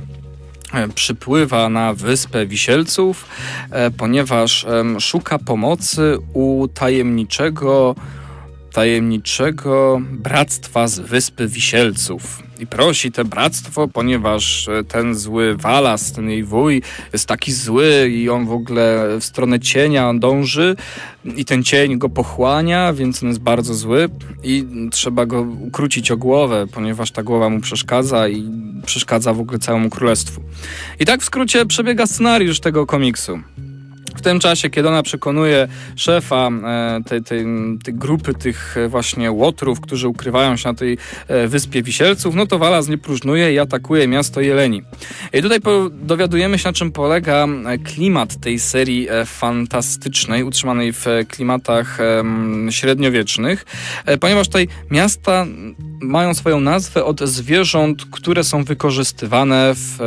przypływa na Wyspę Wisielców, e, ponieważ e, szuka pomocy u tajemniczego tajemniczego bractwa z Wyspy Wisielców. I prosi te bractwo, ponieważ ten zły Walas, ten jej wuj jest taki zły i on w ogóle w stronę cienia dąży i ten cień go pochłania, więc on jest bardzo zły i trzeba go ukrócić o głowę, ponieważ ta głowa mu przeszkadza i przeszkadza w ogóle całemu królestwu. I tak w skrócie przebiega scenariusz tego komiksu. W tym czasie, kiedy ona przekonuje szefa tej, tej, tej grupy tych właśnie łotrów, którzy ukrywają się na tej wyspie Wisielców, no to Walas nie próżnuje i atakuje miasto Jeleni. I tutaj dowiadujemy się, na czym polega klimat tej serii fantastycznej, utrzymanej w klimatach średniowiecznych, ponieważ tutaj miasta mają swoją nazwę od zwierząt, które są wykorzystywane w,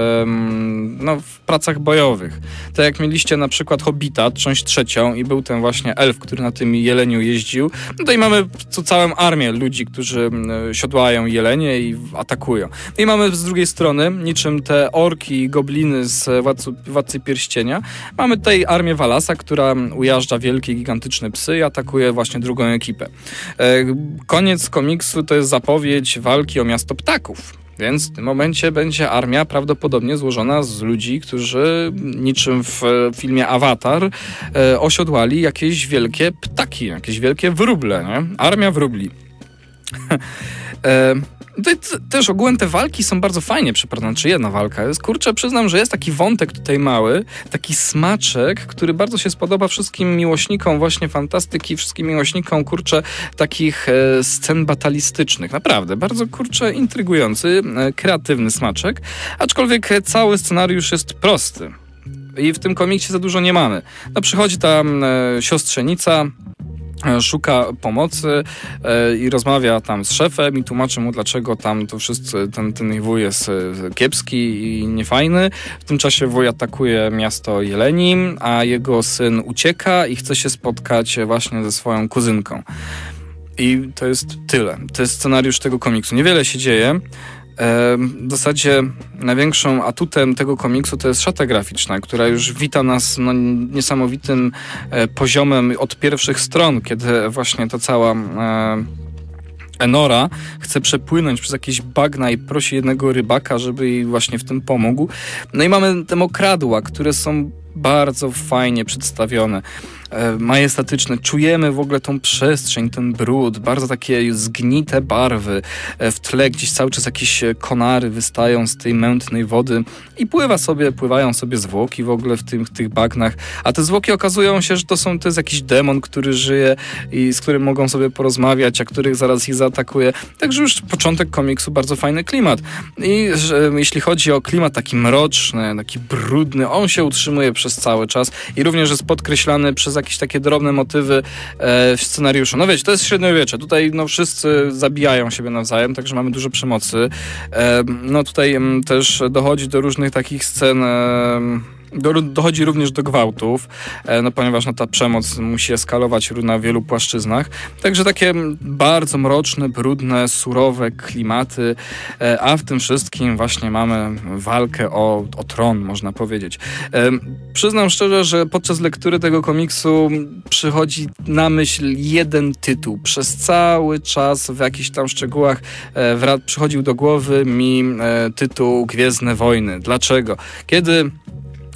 no, w pracach bojowych. Tak jak mieliście na przykład Hobbita, część trzecią i był ten właśnie elf, który na tym jeleniu jeździł. No to i mamy tu całą armię ludzi, którzy siodłają jelenie i atakują. No i mamy z drugiej strony, niczym te orki i gobliny z Władcy, Władcy Pierścienia, mamy tutaj armię Walasa, która ujażdża wielkie, gigantyczne psy i atakuje właśnie drugą ekipę. Koniec komiksu to jest zapowiedź walki o miasto ptaków. Więc w tym momencie będzie armia prawdopodobnie złożona z ludzi, którzy niczym w filmie Avatar e, osiodłali jakieś wielkie ptaki, jakieś wielkie wróble, nie? Armia wróbli. e, Też ogółem te walki są bardzo fajnie przeprowadzone, czy jedna walka jest. Kurczę, przyznam, że jest taki wątek tutaj mały, taki smaczek, który bardzo się spodoba wszystkim miłośnikom właśnie fantastyki, wszystkim miłośnikom, kurczę, takich e, scen batalistycznych. Naprawdę, bardzo, kurczę, intrygujący, e, kreatywny smaczek, aczkolwiek cały scenariusz jest prosty i w tym komiksie za dużo nie mamy. No przychodzi tam e, siostrzenica, szuka pomocy e, i rozmawia tam z szefem i tłumaczy mu, dlaczego tam to wszyscy, ten, ten ich wuj jest kiepski i niefajny. W tym czasie wuj atakuje miasto Jeleni, a jego syn ucieka i chce się spotkać właśnie ze swoją kuzynką. I to jest tyle. To jest scenariusz tego komiksu. Niewiele się dzieje. W zasadzie największą atutem tego komiksu to jest szata graficzna, która już wita nas no, niesamowitym poziomem od pierwszych stron, kiedy właśnie ta cała Enora chce przepłynąć przez jakieś bagna i prosi jednego rybaka, żeby jej właśnie w tym pomógł. No i mamy te mokradła, które są bardzo fajnie przedstawione. majestatyczne. Czujemy w ogóle tą przestrzeń, ten brud, bardzo takie zgnite barwy. W tle gdzieś cały czas jakieś konary wystają z tej mętnej wody i pływa sobie, pływają sobie zwłoki w ogóle w tym, w tych bagnach, a te zwłoki okazują się, że to są to jest jakiś demon, który żyje i z którym mogą sobie porozmawiać, a których zaraz ich zaatakuje. Także już początek komiksu, bardzo fajny klimat. I że, jeśli chodzi o klimat taki mroczny, taki brudny, on się utrzymuje przez cały czas i również jest podkreślany przez jakieś takie drobne motywy e, w scenariuszu. No wiecie, to jest średniowiecze. Tutaj no, wszyscy zabijają siebie nawzajem, także mamy dużo przemocy. E, no tutaj m, też dochodzi do różnych takich scen... E, Do, dochodzi również do gwałtów, no ponieważ no, ta przemoc musi eskalować na wielu płaszczyznach. Także takie bardzo mroczne, brudne, surowe klimaty, a w tym wszystkim właśnie mamy walkę o, o tron, można powiedzieć. Przyznam szczerze, że podczas lektury tego komiksu przychodzi na myśl jeden tytuł. Przez cały czas w jakichś tam szczegółach wrac- przychodził do głowy mi tytuł Gwiezdne Wojny. Dlaczego? Kiedy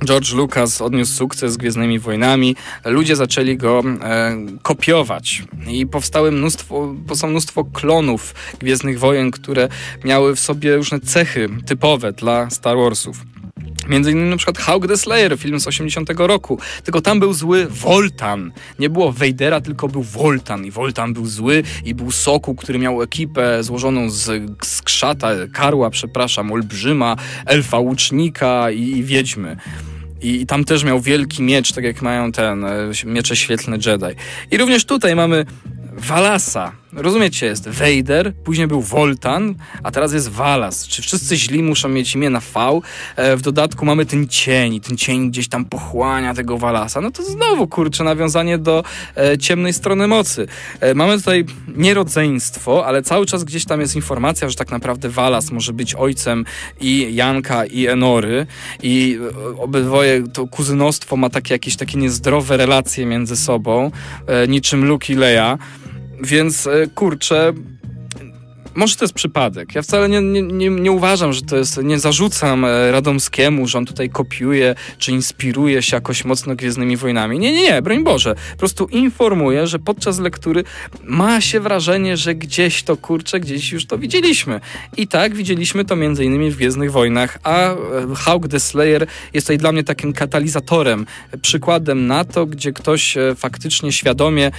George Lucas odniósł sukces z Gwiezdnymi Wojnami, ludzie zaczęli go e, kopiować i powstały mnóstwo, powstało mnóstwo klonów Gwiezdnych Wojen, które miały w sobie różne cechy typowe dla Star Warsów. Między innymi na przykład Hawk the Slayer, film z osiemdziesiątego roku. Tylko tam był zły Voltan. Nie było Vadera, tylko był Voltan. I Voltan był zły i był Sokół, który miał ekipę złożoną z, z krzata, karła, przepraszam, olbrzyma, elfa łucznika i, i wiedźmy. I, I tam też miał wielki miecz, tak jak mają ten miecze świetlne Jedi. I również tutaj mamy Valasa. Rozumiecie, jest Vader, później był Voltan, a teraz jest Valas. Czy wszyscy źli muszą mieć imię na V? W dodatku mamy ten cień, ten cień gdzieś tam pochłania tego Valasa. No to znowu, kurczę, nawiązanie do e, ciemnej strony mocy. E, mamy tutaj nierodzeństwo, ale cały czas gdzieś tam jest informacja, że tak naprawdę Valas może być ojcem i Janka, i Enory, i obydwoje to kuzynostwo ma takie jakieś takie niezdrowe relacje między sobą, e, niczym Luke i Leia. Więc, kurczę, może to jest przypadek. Ja wcale nie, nie, nie uważam, że to jest... Nie zarzucam Radomskiemu, że on tutaj kopiuje, czy inspiruje się jakoś mocno Gwiezdnymi Wojnami. Nie, nie, nie, broń Boże. Po prostu informuję, że podczas lektury ma się wrażenie, że gdzieś to, kurczę, gdzieś już to widzieliśmy. I tak, widzieliśmy to m.in. w Gwiezdnych Wojnach, a Hawk the Slayer jest tutaj dla mnie takim katalizatorem, przykładem na to, gdzie ktoś faktycznie świadomie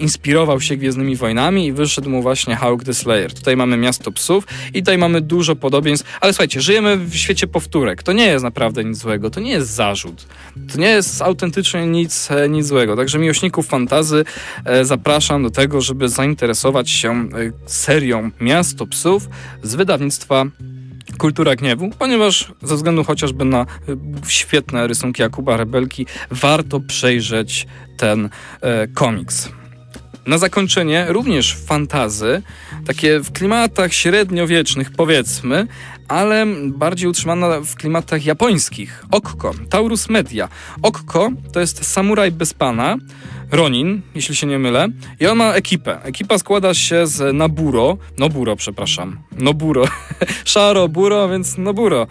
inspirował się Gwiezdnymi Wojnami i wyszedł mu właśnie Hawk the Slayer. Tutaj mamy Miasto Psów i tutaj mamy dużo podobieństw, ale słuchajcie, żyjemy w świecie powtórek. To nie jest naprawdę nic złego, to nie jest zarzut. To nie jest autentycznie nic, nic złego. Także miłośników fantazy e, zapraszam do tego, żeby zainteresować się e, serią Miasto Psów z wydawnictwa Kultura Gniewu, ponieważ ze względu chociażby na świetne rysunki Jakuba Rebelki warto przejrzeć ten e, komiks. Na zakończenie również fantazy, takie w klimatach średniowiecznych powiedzmy, ale bardziej utrzymana w klimatach japońskich. Okko, Taurus Media. Okko to jest samuraj bez pana, Ronin, jeśli się nie mylę, i on ma ekipę. Ekipa składa się z Naburo, Noburo, przepraszam, Noburo, Sharo Buro, więc Noburo.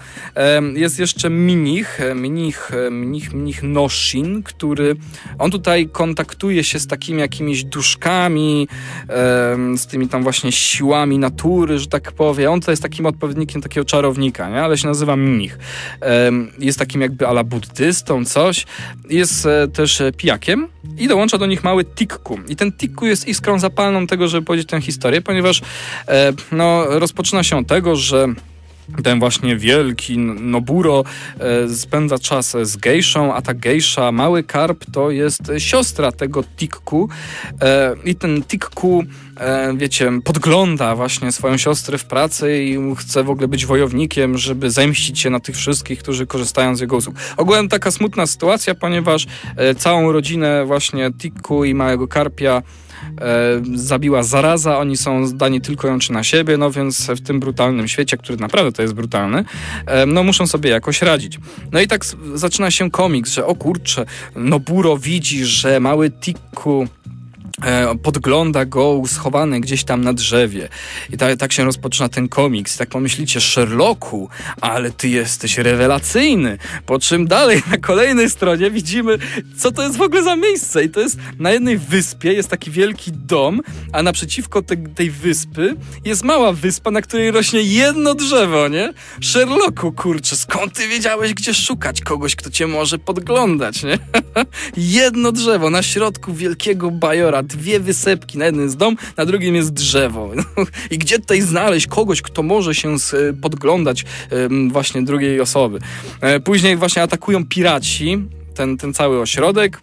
Jest jeszcze Minich, Minich, Minich, Minich Noshin, który, on tutaj kontaktuje się z takimi jakimiś duszkami, z tymi tam właśnie siłami natury, że tak powiem. On tutaj jest takim odpowiednikiem takiego czarownika, nie? Ale się nazywa Minich. Jest takim jakby ala buddystą, coś. Jest też pijakiem i dołącza do nich mały Tikku. I ten Tikku jest iskrą zapalną tego, żeby powiedzieć tę historię, ponieważ e, no, rozpoczyna się od tego, że ten właśnie wielki Noburo e, spędza czas z gejszą, a ta gejsza, mały karp, to jest siostra tego Tikku. E, I ten Tikku, e, wiecie, podgląda właśnie swoją siostrę w pracy i chce w ogóle być wojownikiem, żeby zemścić się na tych wszystkich, którzy korzystają z jego usług. Ogółem taka smutna sytuacja, ponieważ e, całą rodzinę właśnie Tikku i małego karpia E, zabiła zaraza, oni są zdani tylko i wyłącznie na siebie, no więc w tym brutalnym świecie, który naprawdę to jest brutalny, e, no muszą sobie jakoś radzić. No i tak zaczyna się komiks, że o kurczę, Noburo widzi, że mały Tikku podgląda go schowany gdzieś tam na drzewie. I tak, tak się rozpoczyna ten komiks. Tak pomyślicie, Sherlocku, ale ty jesteś rewelacyjny. Po czym dalej na kolejnej stronie widzimy, co to jest w ogóle za miejsce. I to jest na jednej wyspie, jest taki wielki dom, a naprzeciwko te, tej wyspy jest mała wyspa, na której rośnie jedno drzewo, nie? Sherlocku, kurczę, skąd ty wiedziałeś, gdzie szukać kogoś, kto cię może podglądać, nie? Jedno drzewo na środku wielkiego bajora. Dwie wysepki. Na jednym jest dom, na drugim jest drzewo. I gdzie tutaj znaleźć kogoś, kto może się podglądać właśnie drugiej osoby? Później właśnie atakują piraci ten, ten cały ośrodek.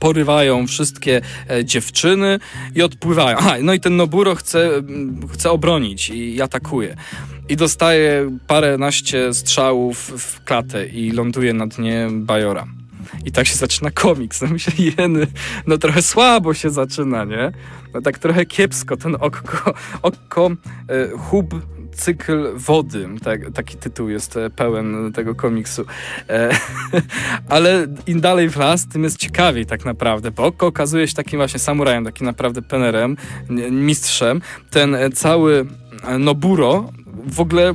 Porywają wszystkie dziewczyny i odpływają. Aha, no i ten Noburo chce, chce obronić i atakuje. I dostaje paręnaście strzałów w klatę i ląduje na dnie bajora. I tak się zaczyna komiks. No myślę, jeny, no trochę słabo się zaczyna, nie? No tak trochę kiepsko ten okko, okko y, hub, cykl wody. Tak, taki tytuł jest pełen tego komiksu. E, ale im dalej w las, tym jest ciekawiej tak naprawdę, bo okko okazuje się takim właśnie samurajem, takim naprawdę penerem, mistrzem. Ten cały Noburo w ogóle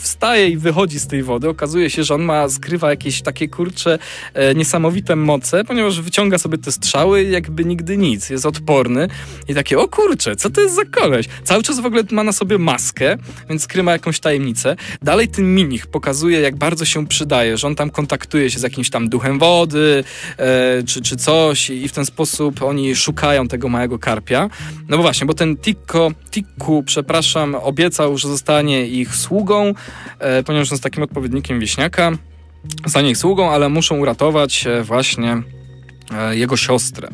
wstaje i wychodzi z tej wody. Okazuje się, że on ma, skrywa jakieś takie kurcze e, niesamowite moce, ponieważ wyciąga sobie te strzały jakby nigdy nic. Jest odporny i takie, o kurcze, co to jest za koleś? Cały czas w ogóle ma na sobie maskę, więc skrywa jakąś tajemnicę. Dalej ten Minich pokazuje, jak bardzo się przydaje, że on tam kontaktuje się z jakimś tam duchem wody e, czy, czy coś i w ten sposób oni szukają tego małego karpia. No bo właśnie, bo ten Tikko, Tikku, przepraszam, obiecał, że zostanie ich sługą, ponieważ jest takim odpowiednikiem wieśniaka, zostanie ich sługą, ale muszą uratować właśnie jego siostrę.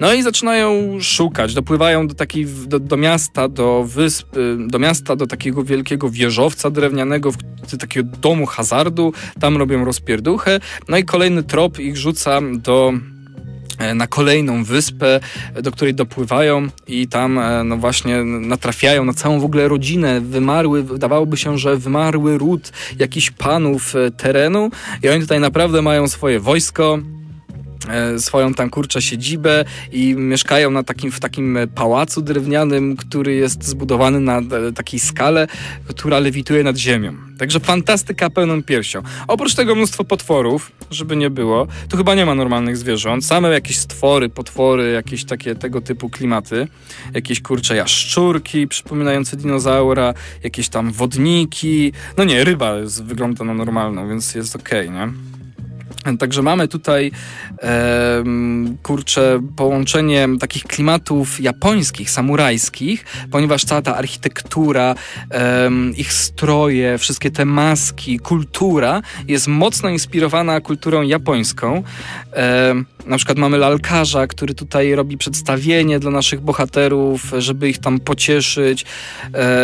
No i zaczynają szukać, dopływają do, takiej, do, do miasta, do wyspy, do miasta, do takiego wielkiego wieżowca drewnianego, w, takiego domu hazardu, tam robią rozpierduchę, no i kolejny trop ich rzuca do... na kolejną wyspę, do której dopływają i tam no właśnie natrafiają na całą w ogóle rodzinę, wymarły, wydawałoby się, że wymarły ród jakichś panów terenu i oni tutaj naprawdę mają swoje wojsko, swoją tam kurczę siedzibę i mieszkają na takim, w takim pałacu drewnianym, który jest zbudowany na takiej skale, która lewituje nad ziemią. Także fantastyka pełną piersią. Oprócz tego mnóstwo potworów, żeby nie było. Tu chyba nie ma normalnych zwierząt. Same jakieś stwory, potwory, jakieś takie tego typu klimaty. Jakieś kurcze jaszczurki przypominające dinozaura, jakieś tam wodniki. No nie, ryba jest, wygląda na normalną, więc jest okej, okay, nie? Także mamy tutaj e, kurczę połączenie takich klimatów japońskich, samurajskich, ponieważ cała ta architektura, e, ich stroje, wszystkie te maski, kultura jest mocno inspirowana kulturą japońską. E, na przykład mamy lalkarza, który tutaj robi przedstawienie dla naszych bohaterów, żeby ich tam pocieszyć. E,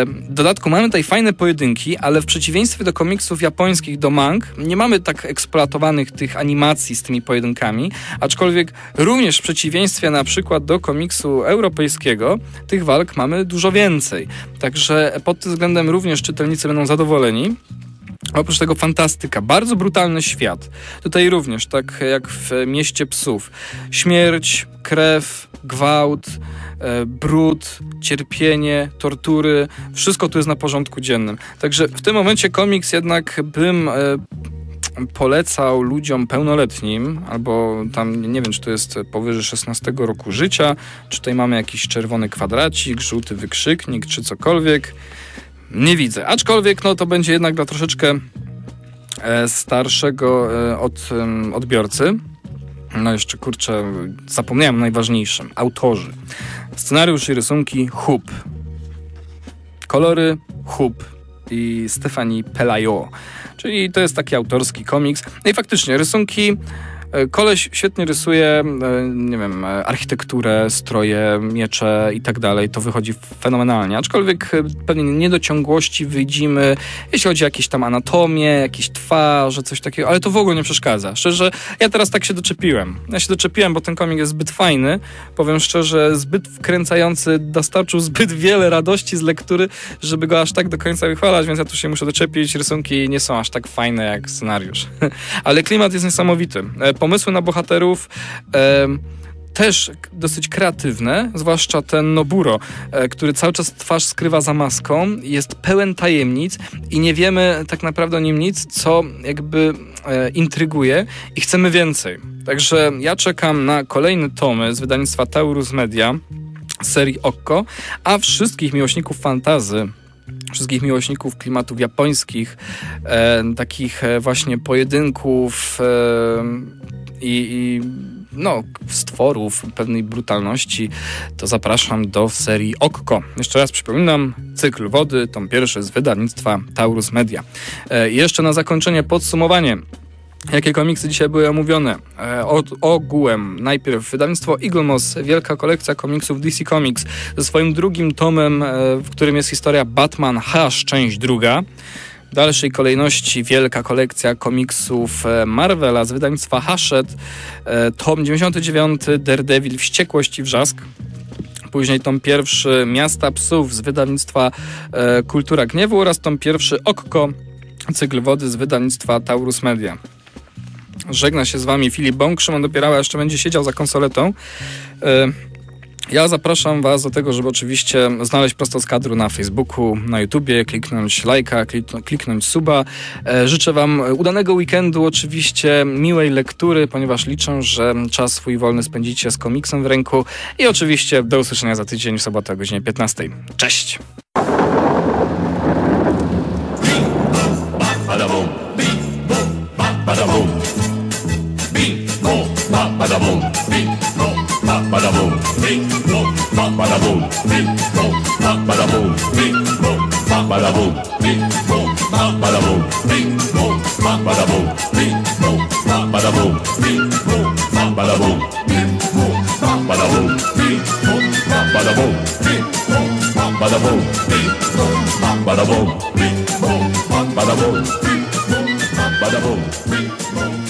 w dodatku mamy tutaj fajne pojedynki, ale w przeciwieństwie do komiksów japońskich, do mang, nie mamy tak eksploatowanych tych animacji z tymi pojedynkami, aczkolwiek również w przeciwieństwie na przykład do komiksu europejskiego tych walk mamy dużo więcej. Także pod tym względem również czytelnicy będą zadowoleni. Oprócz tego fantastyka, bardzo brutalny świat. Tutaj również, tak jak w Mieście Psów. Śmierć, krew, gwałt, e, brud, cierpienie, tortury. Wszystko tu jest na porządku dziennym. Także w tym momencie komiks jednak bym... E, polecał ludziom pełnoletnim, albo tam, nie wiem, czy to jest powyżej szesnastego roku życia, czy tutaj mamy jakiś czerwony kwadracik, żółty wykrzyknik, czy cokolwiek. Nie widzę. Aczkolwiek, no to będzie jednak dla troszeczkę e, starszego e, od, e, odbiorcy. No jeszcze, kurczę, zapomniałem o najważniejszym. Autorzy. Scenariusz i rysunki Hub. Kolory Hub. I Stefani Pelayo. Czyli to jest taki autorski komiks. No i faktycznie rysunki. Koleś świetnie rysuje, nie wiem, architekturę, stroje, miecze i tak dalej. To wychodzi fenomenalnie. Aczkolwiek pewnie niedociągłości widzimy, jeśli chodzi o jakieś tam anatomię, jakieś twarze, coś takiego, ale to w ogóle nie przeszkadza. Szczerze, ja teraz tak się doczepiłem. Ja się doczepiłem, bo ten komik jest zbyt fajny. Powiem szczerze, zbyt wkręcający, dostarczył zbyt wiele radości z lektury, żeby go aż tak do końca wychwalać, więc ja tu się muszę doczepić. Rysunki nie są aż tak fajne jak scenariusz. Ale klimat jest niesamowity. Pomysły na bohaterów, też dosyć kreatywne, zwłaszcza ten Noburo, który cały czas twarz skrywa za maską, jest pełen tajemnic i nie wiemy tak naprawdę o nim nic, co jakby e, intryguje i chcemy więcej. Także ja czekam na kolejne tomy z wydawnictwa Taurus Media, serii Okko, a wszystkich miłośników fantazy, wszystkich miłośników klimatów japońskich, e, takich właśnie pojedynków e, i... i no, stworów, pewnej brutalności, to zapraszam do serii Okko. Jeszcze raz przypominam, Cykl Wody, tom pierwszy z wydawnictwa Taurus Media. E, jeszcze na zakończenie podsumowanie. Jakie komiksy dzisiaj były omówione? E, od, ogółem najpierw wydawnictwo Iglomos, wielka kolekcja komiksów D C Comics ze swoim drugim tomem, e, w którym jest historia Batman Hush, część druga. W dalszej kolejności wielka kolekcja komiksów Marvela z wydawnictwa Hachette, tom dziewięćdziesiąty dziewiąty, Daredevil, Wściekłość i Wrzask. Później tom pierwszy Miasta Psów z wydawnictwa Kultura Gniewu oraz tom pierwszy Okko, Cykl Wody z wydawnictwa Taurus Media. Żegna się z Wami Filip Bąk, Szymon Dopierała jeszcze będzie siedział za konsoletą. Ja zapraszam Was do tego, żeby oczywiście znaleźć Prosto z kadru na Facebooku, na YouTubie, kliknąć lajka, kliknąć suba. Życzę Wam udanego weekendu, oczywiście miłej lektury, ponieważ liczę, że czas swój wolny spędzicie z komiksem w ręku i oczywiście do usłyszenia za tydzień w sobotę o godzinie piętnastej. Cześć! Badaboom, bing, boom, badaboom, bing, boom, badaboom, bing, boom, badaboom, bing, boom, badaboom, bing, boom, badaboom, bing, boom, badaboom, bing, boom, badaboom, bing, boom, badaboom, bing, boom, badaboom, bing, boom, badaboom, bing, boom, badaboom, bing, boom, badaboom, bing, boom, badaboom, bing, boom.